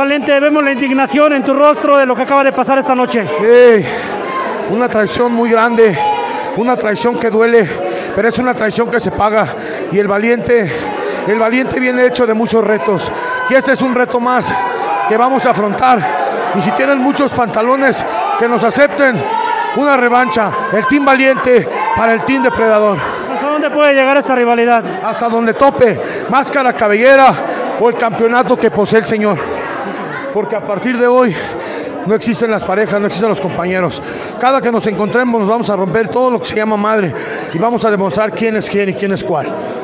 Valente, vemos la indignación en tu rostro de lo que acaba de pasar esta noche. Hey, una traición muy grande, una traición que duele, pero es una traición que se paga. Y el valiente viene hecho de muchos retos. Y este es un reto más que vamos a afrontar. Y si tienen muchos pantalones, que nos acepten una revancha. El Team Valiente para el Team Depredador. ¿Hasta dónde puede llegar esa rivalidad? Hasta donde tope. Máscara, cabellera o el campeonato que posee el señor. Porque a partir de hoy no existen las parejas, no existen los compañeros. Cada que nos encontremos nos vamos a romper todo lo que se llama madre y vamos a demostrar quién es quién y quién es cuál.